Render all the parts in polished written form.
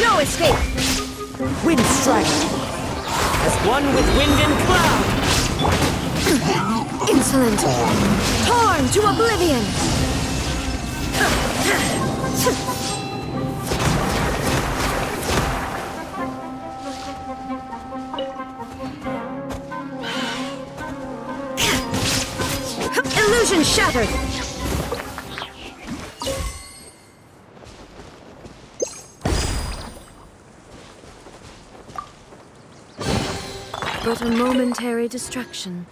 No escape! Wind strike! As one with wind and cloud! Insolent! Torn to oblivion! Illusion shattered! But a momentary distraction.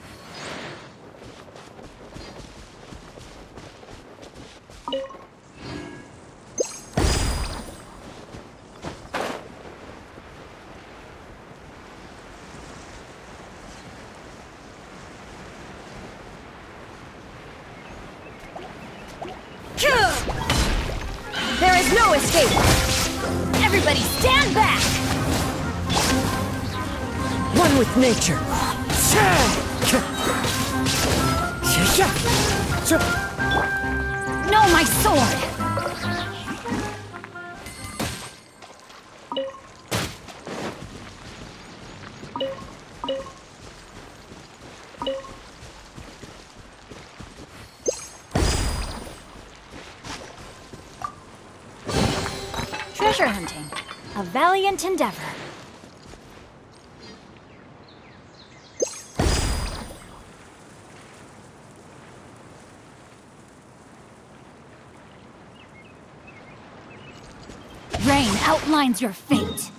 There is no escape! Everybody stand back! One with nature. No, my sword. Treasure hunting, a valiant endeavor. Rain outlines your fate.